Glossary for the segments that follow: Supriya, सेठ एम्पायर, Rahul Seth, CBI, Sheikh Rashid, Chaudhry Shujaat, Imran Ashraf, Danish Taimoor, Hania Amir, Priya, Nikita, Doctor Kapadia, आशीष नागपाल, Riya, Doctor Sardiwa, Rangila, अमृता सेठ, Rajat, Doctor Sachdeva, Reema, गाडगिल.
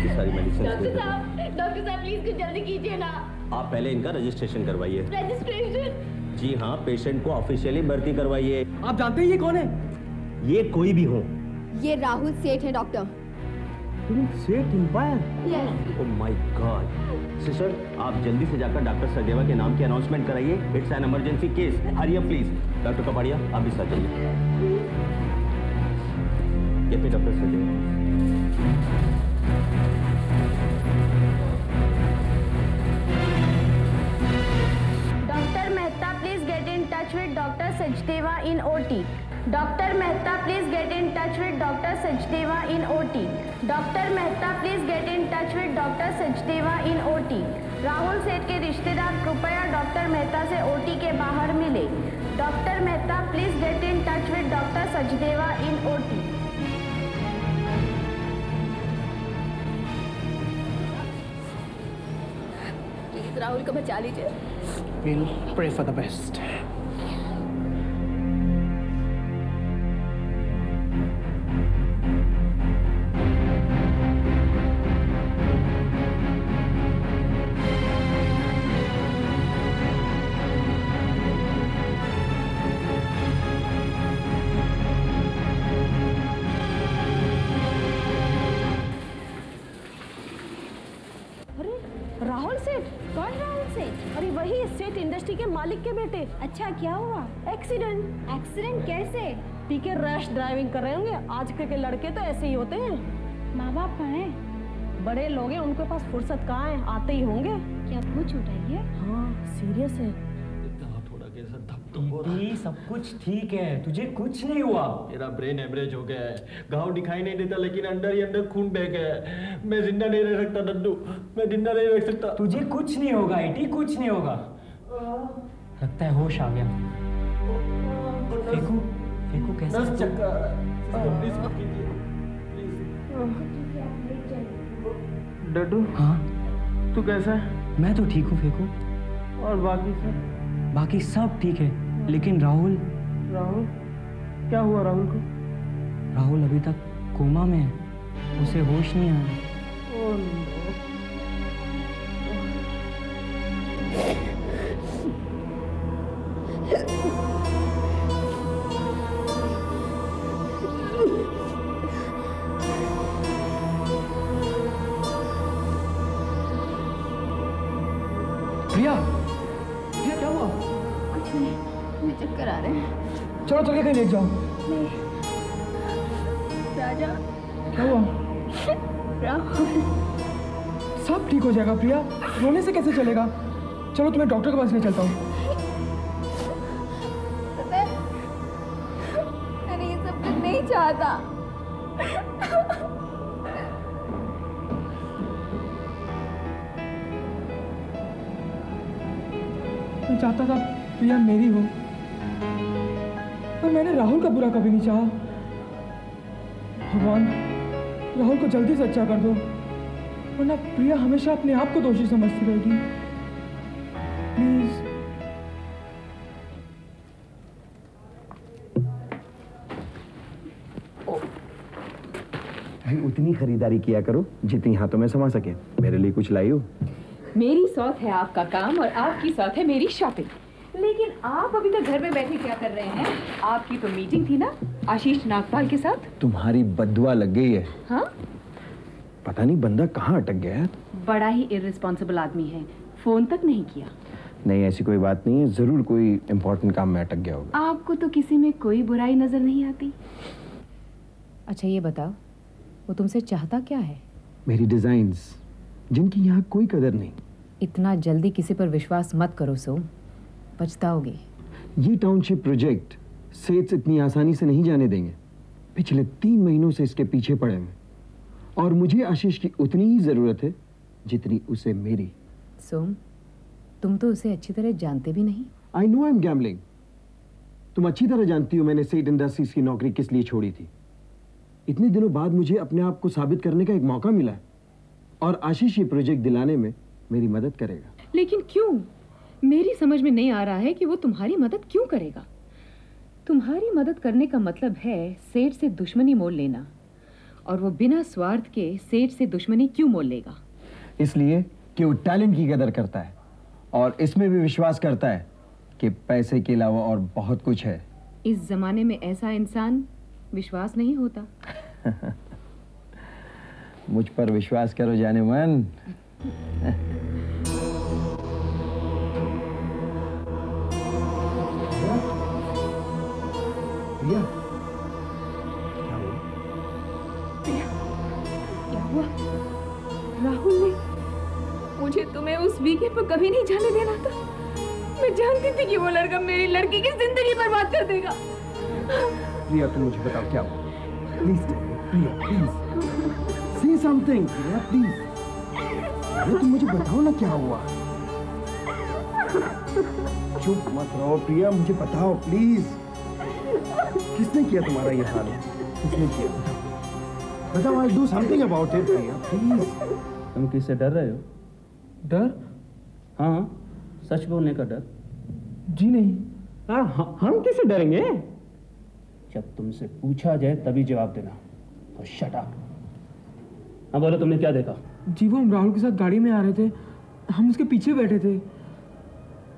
ये सारी medicine. Doctor साहब प्लीज कुछ जल्दी कीजिए ना। आप पहले इनका रजिस्ट्रेशन करवाइए। रजिस्ट्रेशन? जी हाँ, पेशेंट को ऑफिशियली भर्ती करवाइए। आप जानते हैं ये कौन है? ये कोई भी हो, ये राहुल सेठ है doctor. सेठ एम्पायर? Yes. Oh my god. Sister, आप जल्दी से जाकर डॉक्टर सरदेवा के नाम की अनाउंसमेंट कराइए। It's an emergency case. Hurry up please. Doctor Kapadia आप भी साथ चलिए। ये पे doctor Sardeva. Doctor Mehta please get in touch with doctor Sachdeva in OT. Doctor Mehta please get in touch with doctor Sachdeva in OT. Doctor Mehta please get in touch with doctor Sachdeva in OT. Rahul Seth के रिश्तेदार कृपया doctor Mehta से ओटी के बाहर मिले। Doctor Mehta please get in touch with doctor Sachdeva in OT. Please Rahul को बचा लीजिए। We'll pray for the best. के बेटे। अच्छा क्या हुआ? एक्सीडेंट। एक्सीडेंट कैसे? पी के रश ड्राइविंग कर रहे होंगे। आजकल के लड़के तो ऐसे ही होते हैं। माँ बाप कहाँ हैं? बड़े लोग हैं, उनके पास फुर्सत कहाँ है, आते ही होंगे। क्या पूछ उठाइए? हाँ सीरियस है। थोड़ा कैसा धपधप हो रहा है। सब कुछ ठीक है, तुझे कुछ नहीं हुआ। मेरा ब्रेन एवरेज हो गया है, घाव दिखाई नहीं देता लेकिन अंदर ही अंदर खून बह गया है। मैं जिंदा नहीं रह सकता दद्दू, मैं जिंदा नहीं रह सकता। तुझे कुछ नहीं होगा एटी, कुछ नहीं होगा। लगता है होश आ गया। फेंकू फेंकू कैसा चक्कर। डड्डू हाँ तू कैसा है? मैं तो ठीक हूँ फेंकू। और बाकी सब? बाकी सब ठीक है लेकिन राहुल। राहुल क्या हुआ? राहुल को? राहुल अभी तक कोमा में है, उसे होश नहीं आया। प्रिया, प्रिया क्या हुआ? कुछ नहीं, मुझे चक्कर आ रहे हैं। चलो चलिए कहीं ले जाओ। राजा क्या हुआ? राहुल सब ठीक हो जाएगा। प्रिया रोने से कैसे चलेगा? चलो तुम्हें डॉक्टर के पास ले चलता हूँ। चाहता मैं चाहता था प्रिया मेरी हो, पर मैंने राहुल का बुरा कभी नहीं चाहा। भगवान राहुल को जल्दी से अच्छा कर दो वरना प्रिया हमेशा अपने आप को दोषी समझती रहेगी। प्लीज उतनी खरीदारी किया करो जितनी हाथों में समा सके। मेरे लिए कुछ लाई हो? मेरी सौत है आपका काम और आपकी सौत है मेरी शॉपिंग। लेकिन आप अभी तक घर में बैठे क्या कर रहे हैं? आपकी तो मीटिंग थी ना आशीष नागपाल के साथ। तुम्हारी बददुआ लग गई है। हाँ पता नहीं बंदा कहाँ अटक गया है। बड़ा ही इर्रिस्पॉन्सिबल आदमी है, फोन तक नहीं किया। नहीं ऐसी कोई बात नहीं है, जरूर कोई इम्पोर्टेंट काम में अटक गया होगा। आपको तो किसी में कोई बुराई नजर नहीं आती। अच्छा ये बताओ वो तुमसे चाहता क्या है? मेरी डिजाइन्स जिनकी यहाँ कोई कदर नहीं। इतना जल्दी किसी पर विश्वास मत करो सोम, पछताओगे। ये टाउनशिप प्रोजेक्ट सेठ इतनी आसानी से नहीं जाने देंगे। पिछले 3 महीनों से इसके पीछे पड़े हैं और मुझे आशीष की उतनी ही जरूरत है जितनी उसे मेरी। सोम तुम तो उसे अच्छी तरह जानते भी नहीं। I know I am gambling. तुम अच्छी तरह जानती हो मैंने सेठ इंडस्ट्रीज की नौकरी किस लिए छोड़ी थी। इतने दिनों बाद मुझे अपने आप को साबित करने का एक मौका मिला है और आशीष ये प्रोजेक्ट दिलाने में मेरी मदद करेगा। लेकिन क्यों? मेरी समझ में नहीं आ रहा है कि वो तुम्हारी मदद क्यों करेगा। तुम्हारी मदद करने का मतलब है सेठ से दुश्मनी मोल लेना और वो बिना स्वार्थ के सेठ से दुश्मनी क्यों मोल लेगा? इसलिए कि वो टैलेंट की कदर करता है और इसमें भी विश्वास करता है कि पैसे के अलावा और बहुत कुछ है। इस जमाने में ऐसा इंसान विश्वास नहीं होता। मुझ पर विश्वास करो जानेमन। प्रिया, क्या हुआ? प्रिया, क्या हुआ? राहुल ने मुझे तुम्हें उस वीकेंड पर कभी नहीं जाने देना था। मैं जानती थी कि वो लड़का मेरी लड़की की जिंदगी बर्बाद कर देगा। प्रिया, तुम मुझे बताओ क्या हुआ? Please Priya, please say something. Priya please, तुम मुझे बताओ ना क्या हुआ। चुप मत रहो प्रिया, मुझे बताओ प्लीज, किसने किया तुम्हारा ये हाल? किसने किया बताओ। I do something about it. Priya please, तुम किससे डर रहे हो? डर? हाँ, सच बोलने का डर। जी नहीं। हम किससे डरेंगे? जब तुमसे पूछा जाए तभी जवाब देना। तो शट अप। हाँ बोलो, तुमने क्या देखा? जी वो हम राहुल के साथ गाड़ी में आ रहे थे, हम उसके पीछे बैठे थे,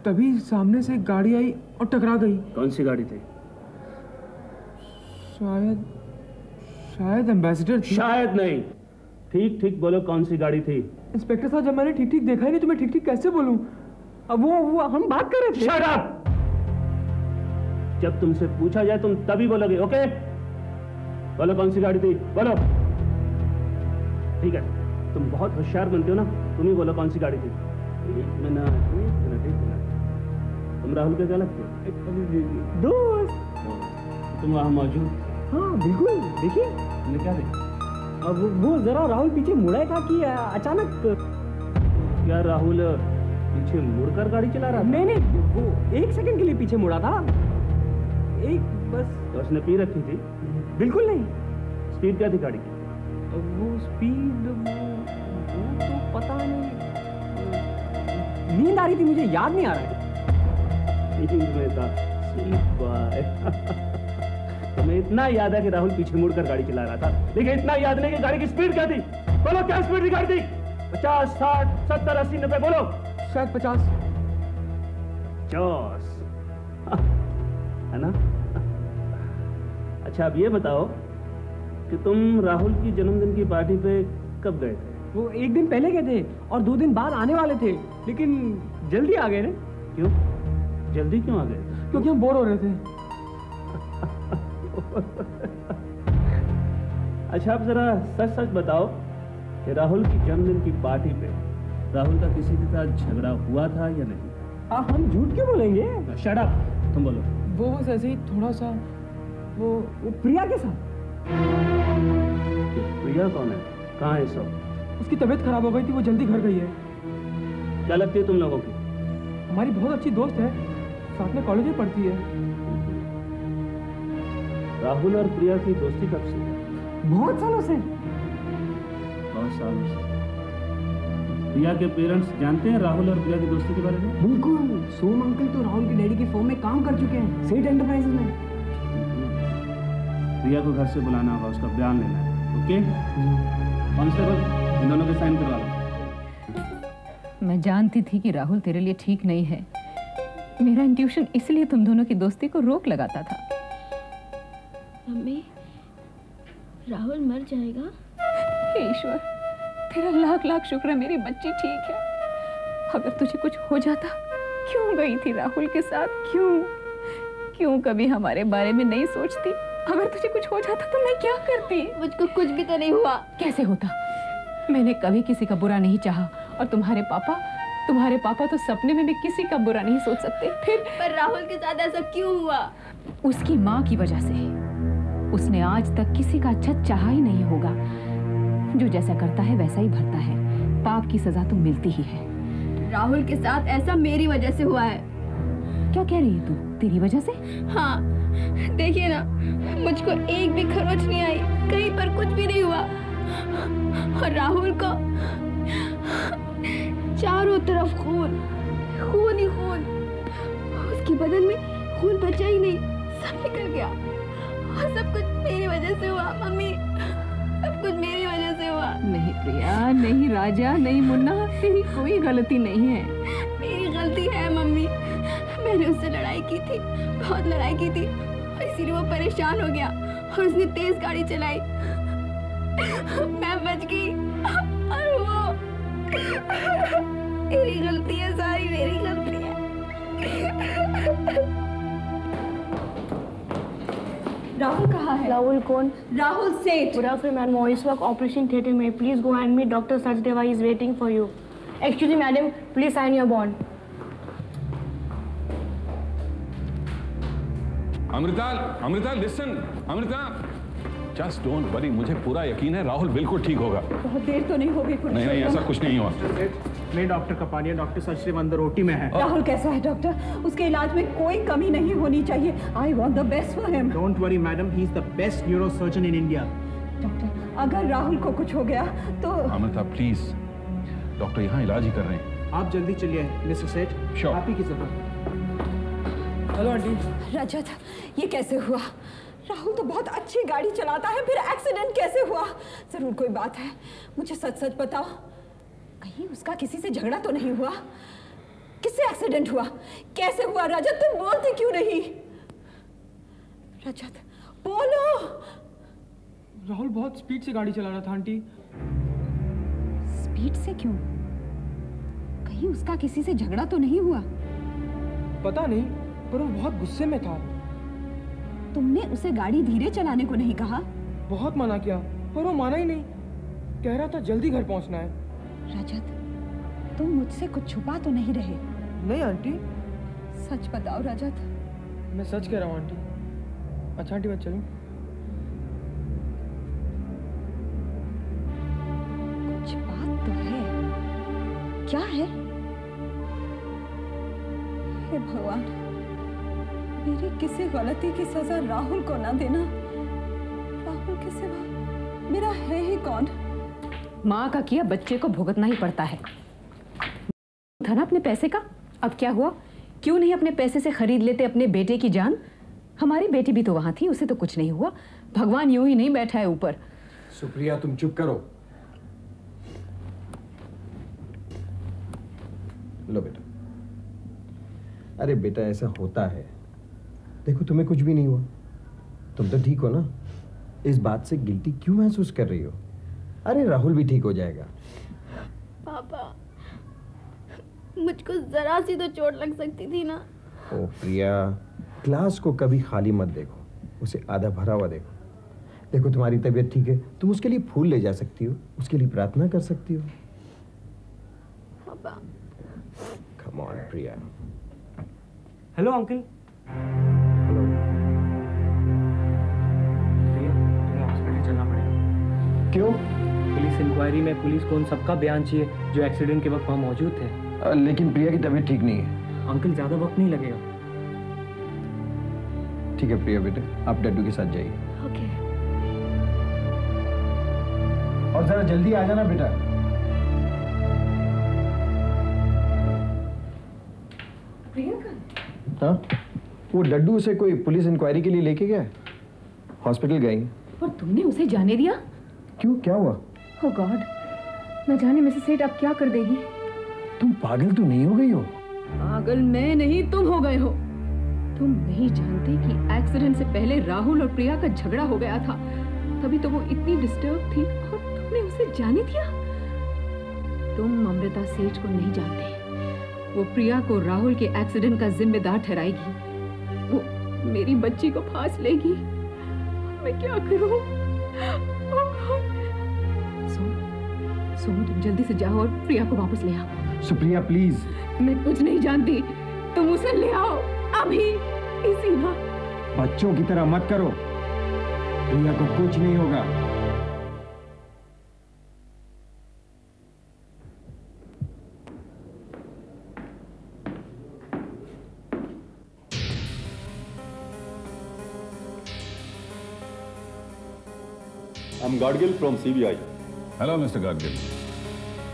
तभी सामने से गाड़ी आई और टकरा गई। कौन सी गाड़ी थी? शायद एम्बेसडर थी। शायद नहीं, ठीक ठीक बोलो, कौन सी गाड़ी थी? इंस्पेक्टर साहब, जब मैंने ठीक ठीक देखा ही नहीं तो मैं ठीक ठीक कैसे बोलूं? अब वो हम बात कर रहे थे। Shut up. जब तुमसे पूछा जाए तुम तभी बोलोगे, ओके? बोलो कौन सी गाड़ी थी, बोलो। ठीक है, तुम बहुत होशियार बनते हो ना, तुम ही बोलो कौन सी गाड़ी थी। एक मिनट, तुम राहुल के क्या लगते हो? दोस्त। तुम वहाँ मौजूद? हाँ बिल्कुल। देखिए क्या देखा? अब वो जरा राहुल पीछे मुड़ा था कि अचानक। क्या राहुल पीछे मुड़कर गाड़ी चला रहा था? नहीं, वो एक सेकंड के लिए पीछे मुड़ा था, एक बस। तो उसने पी रखी थी? बिल्कुल नहीं। स्पीड क्या थी गाड़ी की? वो स्पीड वो तो पता नहीं, नींद आ रही थी, मुझे याद नहीं आ रहा था। तुम्हें इतना याद है कि राहुल पीछे मुड़कर गाड़ी चला रहा था, लेकिन इतना याद नहीं कि गाड़ी की स्पीड क्या थी। बोलो क्या स्पीड थी गाड़ी की? 50, 60, 70, 80, 90 बोलो। शायद 50 है ना? अच्छा अब ये बताओ कि तुम राहुल की जन्मदिन की पार्टी पे कब गए थे? वो एक दिन पहले गए थे और 2 दिन बाद आने वाले थे, लेकिन जल्दी आ गए ना। क्यों जल्दी क्यों आ गए? क्योंकि हम बोर हो रहे थे। अच्छा आप जरा सच बताओ कि राहुल की जन्मदिन की पार्टी पे राहुल का किसी के साथ झगड़ा हुआ था या नहीं? हम झूठ क्यों बोलेंगे? शट अप, तुम बोलो। वो बस ऐसे ही थोड़ा सा वो प्रिया के साथ। प्रिया कौन है? कहाँ है सब? उसकी तबीयत खराब हो गई थी, वो जल्दी घर गई है। क्या लगती है तुम लोगों की? हमारी बहुत अच्छी दोस्त है, साथ में कॉलेज में पढ़ती है। राहुल और प्रिया की दोस्ती कब से? बहुत सालों से। प्रिया के पेरेंट्स जानते हैं राहुल और प्रिया की दोस्ती के बारे में? बिल्कुल, सोम अंकल तो राहुल के डैडी के फॉर्म में काम कर चुके हैं, सेठ एंटरप्राइजेज में। प्रिया को घर से बुलाना होगा, उसका बयान लेना है, ओके? कांस्टेबल, इन दोनों के साइन करवा लो। मैं जानती थी कि राहुल तेरे लिए ठीक नहीं है। मेरा इंट्यूशन इसलिए तुम दोनों की दोस्ती को रोक लगाता था। मम्मी, राहुल मर जाएगा? हे ईश्वर, तेरा लाख लाख शुक्र है मेरी बच्ची ठीक है। अगर तुझे कुछ हो जाता, क्यों गई थी राहुल के साथ? क्यों कभी हमारे बारे में नहीं सोचती? अगर तुझे कुछ हो जाता तो मैं क्या करती? मुझको कुछ भी तो नहीं हुआ। कैसे होता? मैंने कभी किसी का बुरा नहीं चाहा, और तुम्हारे पापा तो सपने में भी किसी का बुरा नहीं सोच सकते। फिर पर राहुल के साथ ऐसा क्यों हुआ? उसकी माँ की वजह से। उसने आज तक किसी का अच्छा चाहा ही नहीं होगा। जो जैसा करता है वैसा ही भरता है, पाप की सजा तो मिलती ही है। राहुल के साथ ऐसा मेरी वजह से हुआ है। क्या कह रही है तू? तेरी वजह से? हाँ देखिए ना, मुझको एक भी खरोच नहीं आई, कहीं पर कुछ भी नहीं हुआ, और राहुल को चारों तरफ खून ही खून। उसके बदन में खून बचा ही नहीं, सब निकल गया, और सब कुछ मेरी वजह से हुआ। मम्मी सब कुछ मेरी वजह से हुआ। नहीं प्रिया, नहीं राजा, नहीं मुन्ना, तेरी कोई गलती नहीं है। मेरी गलती है मम्मी, मैंने उससे लड़ाई की थी, बहुत लड़ाई की थी, इसीलिए वो परेशान हो गया और उसने तेज गाड़ी चलाई। मैं बच गई और वो, मेरी गलती है, सारी मेरी गलती है। राहुल कहाँ है? राहुल कौन? Rahul Seth. Good afternoon ma'am, voice work operation theatre में, please go and meet doctor Sachdeva, is waiting for you. Actually madam, please sign your bond. Amrita listen, Amrita just don't worry, मुझे पूरा यकीन है राहुल बिल्कुल ठीक होगा। बहुत देर तो नहीं होगी? नहीं ऐसा कुछ नहीं हुआ। मैं डॉक्टर कपाड़िया, डॉक्टर सचदेवा अंदर ओटी में है। राहुल कैसा है डॉक्टर? उसके इलाज में कोई कमी नहीं होनी चाहिए। I want the best for him. Don't worry madam, he is the best neuro surgeon in India. Doctor अगर राहुल को कुछ हो गया तो? अमृता प्लीज, डॉक्टर यहाँ इलाज ही कर रहे हैं, आप जल्दी चलिए। मिस्टर सेठ श्योर, आप ही की जरूरत। Hello aunty. रजत ये कैसे हुआ? राहुल तो बहुत अच्छी गाड़ी चलाता है, फिर एक्सीडेंट कैसे हुआ? जरूर कोई बात है, मुझे सच सच बताओ, कहीं उसका किसी से झगड़ा तो नहीं हुआ? किससे एक्सीडेंट हुआ? कैसे हुआ? रजत तुम बोलते क्यों नहीं? रजत बोलो। राहुल बहुत स्पीड से गाड़ी चला रहा था आंटी। स्पीड से क्यों? कहीं उसका किसी से झगड़ा तो नहीं हुआ? पता नहीं, पर वो बहुत गुस्से में था। तुमने उसे गाड़ी धीरे चलाने को नहीं कहा? बहुत मना किया पर वो माना ही नहीं, कह रहा था जल्दी घर पहुंचना है। रजत तुम मुझसे कुछ छुपा तो नहीं रहे? नहीं आंटी। सच बताओ रजत। मैं सच कह रहा हूँ आंटी। अच्छा आंटी मैं चलूं? कुछ बात तो है, क्या है? हे भगवान, मेरी किसी गलती की सजा राहुल को ना देना। राहुल के सिवा मेरा है ही कौन? माँ का किया बच्चे को भुगतना ही पड़ता है। था ना अपने पैसे का, अब क्या हुआ? क्यों नहीं अपने पैसे से खरीद लेते अपने बेटे की जान? हमारी बेटी भी तो वहाँ थी, उसे तो कुछ नहीं हुआ। भगवान यूं ही नहीं बैठा है ऊपर। सुप्रिया तुम चुप करो। लो बेटा। अरे बेटा ऐसा होता है, देखो तुम्हें कुछ भी नहीं हुआ, तुम तो ठीक हो ना, इस बात से गिल्टी क्यों महसूस कर रही हो? अरे राहुल भी ठीक हो जाएगा। पापा मुझको जरा सी तो चोट लग सकती थी ना। ओ प्रिया, क्लास को कभी खाली मत देखो, उसे आधा भरा हुआ देखो। देखो तुम्हारी तबीयत ठीक है, तुम उसके लिए फूल ले जा सकती हो, उसके लिए प्रार्थना कर सकती हो। पापा come on Priya. Hello uncle. क्यों? पुलिस इंक्वायरी में पुलिस को उन सबका बयान चाहिए जो एक्सीडेंट के वक्त वहाँ मौजूद थे। लेकिन प्रिया की तबीयत ठीक नहीं है। अंकल ज़्यादा वक्त नहीं लगेगा। ठीक है प्रिया बेटे, आप डड्डू के साथ जाइए। ओके। और जरा जल्दी आ जाना बेटा। प्रिया का? हाँ वो डड्डू उसे कोई पुलिस इंक्वायरी के लिए लेके गया, हॉस्पिटल गई। पर तुमने उसे जाने दिया क्यों? क्या हुआ? ओ गॉड, मैं जाने में से सेठ आप क्या कर देगी? तुम पागल तो नहीं हो गई हो? पागल मैं नहीं, तुम हो गए हो। तुम नहीं जानते कि एक्सीडेंट से पहले राहुल और प्रिया का झगड़ा हो गया था, तभी तो वो इतनी डिस्टर्ब थी और तुमने उसे जाने दिया। तुम अमृता सेठ को नहीं जानते, वो प्रिया को राहुल के एक्सीडेंट का जिम्मेदार ठहराएगी, वो मेरी बच्ची को फांस लेगी। मैं क्या करूँ? सोम तुम जल्दी से जाओ और प्रिया को वापस ले आओ। सुप्रिया प्लीज। मैं कुछ नहीं जानती, तुम उसे ले आओ अभी, इसी वक्त। बच्चों की तरह मत करो, प्रिया को कुछ नहीं होगा। I'm Gadgil from CBI. Hello mister गाडगिल।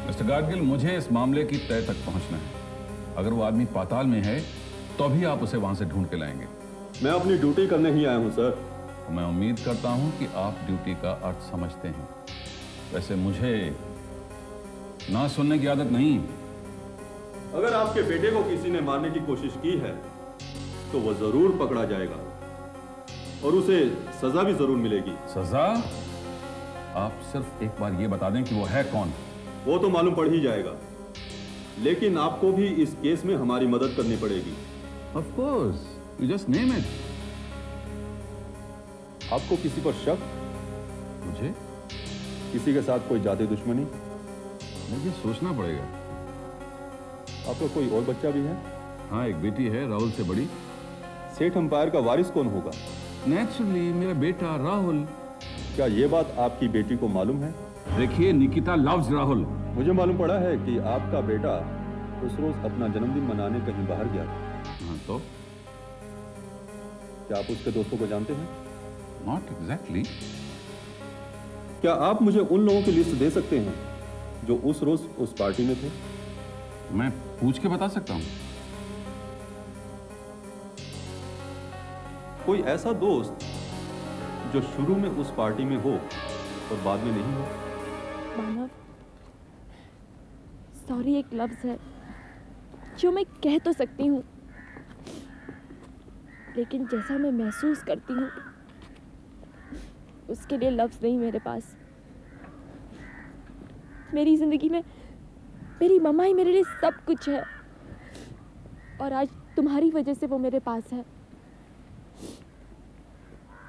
Mister गाडगिल मुझे इस मामले की तय तक पहुंचना है। अगर वो आदमी पाताल में है तो भी आप उसे वहां से ढूंढ के लाएंगे। मैं अपनी ड्यूटी करने ही आया हूं सर। मैं उम्मीद करता हूं कि आप ड्यूटी का अर्थ समझते हैं। वैसे मुझे ना सुनने की आदत नहीं। अगर आपके बेटे को किसी ने मारने की कोशिश की है तो वह जरूर पकड़ा जाएगा और उसे सजा भी जरूर मिलेगी। सजा? आप सिर्फ एक बार ये बता दें कि वो है कौन। वो तो मालूम पड़ ही जाएगा, लेकिन आपको भी इस केस में हमारी मदद करनी पड़ेगी। Of course, you just name it. आपको किसी पर शक? मुझे किसी के साथ कोई जाति दुश्मनी? मुझे सोचना पड़ेगा। आपका कोई और बच्चा भी है? हाँ, एक बेटी है राहुल से बड़ी। सेठ अंपायर का वारिस कौन होगा? नेचुरली मेरा बेटा राहुल। क्या ये बात आपकी बेटी को मालूम है? देखिए निकिता लव्स राहुल। मुझे मालूम पड़ा है कि आपका बेटा उस रोज अपना जन्मदिन मनाने कहीं बाहर गया था। हाँ, तो क्या आप उसके दोस्तों को जानते हैं? Not exactly. क्या आप मुझे उन लोगों की लिस्ट दे सकते हैं जो उस रोज उस पार्टी में थे? मैं पूछ के बता सकता हूँ। कोई ऐसा दोस्त जो शुरू में उस पार्टी में हो और बाद में नहीं हो? मानव, सॉरी एक लफ्ज है जो मैं कह तो सकती हूँ, लेकिन जैसा मैं महसूस करती हूँ उसके लिए लफ्ज नहीं मेरे पास। मेरी जिंदगी में मेरी मम्मा ही मेरे लिए सब कुछ है और आज तुम्हारी वजह से वो मेरे पास है।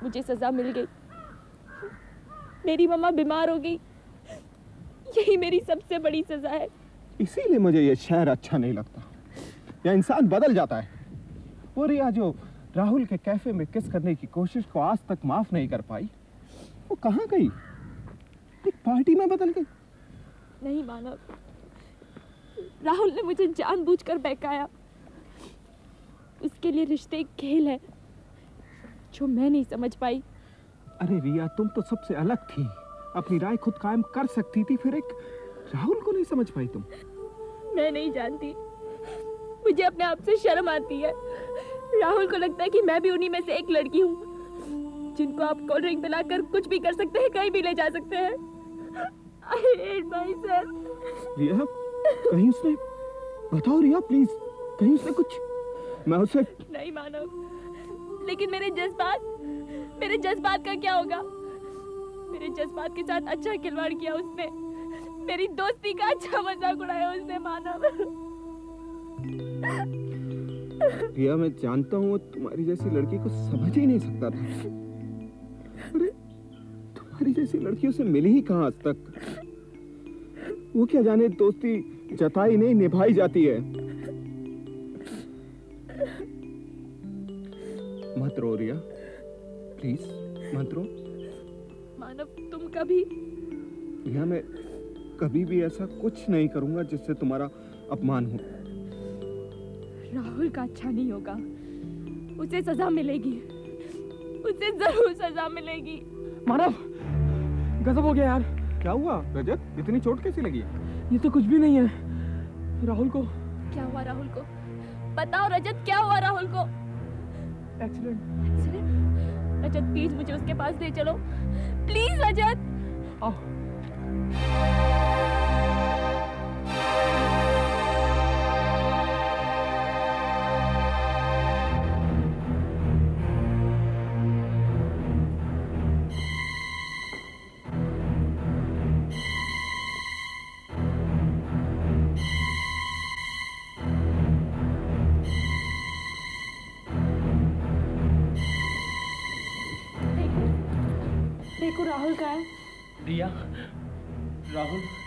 मुझे सजा मिल गई, मेरी मम्मा बीमार हो गई, यही मेरी सबसे बड़ी सजा है। इसीलिए मुझे ये शहर अच्छा नहीं लगता। यह इंसान बदल जाता है। वो रिया जो राहुल के कैफे में किस करने की कोशिश को आज तक माफ नहीं कर पाई, वो कहाँ गई? एक पार्टी में बदल गई। नहीं मानव, राहुल ने मुझे जानबूझकर बहकाया। उसके लिए रिश्ते एक खेल है जो मैं नहीं समझ पाई। अरे रिया, तुम तो सबसे अलग थी, अपनी राय खुद कायम कर सकती थी, फिर एक राहुल को नहीं समझ पाई तुम। मैं नहीं जानती, मुझे अपने आप से शर्म आती है। राहुल को लगता है कि मैं भी उन्हीं में से एक लड़की हूँ जिनको आप कोल्ड ड्रिंक पिलाकर कुछ भी कर सकते हैं, कहीं भी ले जा सकते हैं। रिया, कहीं उसने, बताओ रिया प्लीज, कहीं उसने कुछ? मैं उसे नहीं माना, लेकिन मेरे जज्बात का क्या होगा? मेरे जज्बात के साथ अच्छा खिलवाड़ किया उसने, मेरी दोस्ती का अच्छा मजाक उड़ाया उसने। मानव, रिया मैं जानता हूँ तुम्हारी जैसी लड़की को समझ ही नहीं सकता था। जैसी लड़कियों से मिली ही कहां आज तक। वो क्या जाने दोस्ती जताई नहीं निभाई जाती है। मत रो रिया, प्लीज मत रो। मानव तुम कभी? रिया मैं कभी भी ऐसा कुछ नहीं करूंगा जिससे तुम्हारा अपमान हो। राहुल का अच्छा नहीं होगा, उसे सजा मिलेगी, उसे जरूर सजा मिलेगी। मानव, गजब हो गया यार। क्या हुआ रजत, इतनी चोट कैसी लगी? ये तो कुछ भी नहीं है। राहुल को क्या हुआ? राहुल को बताओ रजत, क्या हुआ राहुल को? एक्सीडेंट। रजत प्लीज मुझे उसके पास ले चलो, प्लीज रजत। राहुल का है? रिया, राहुल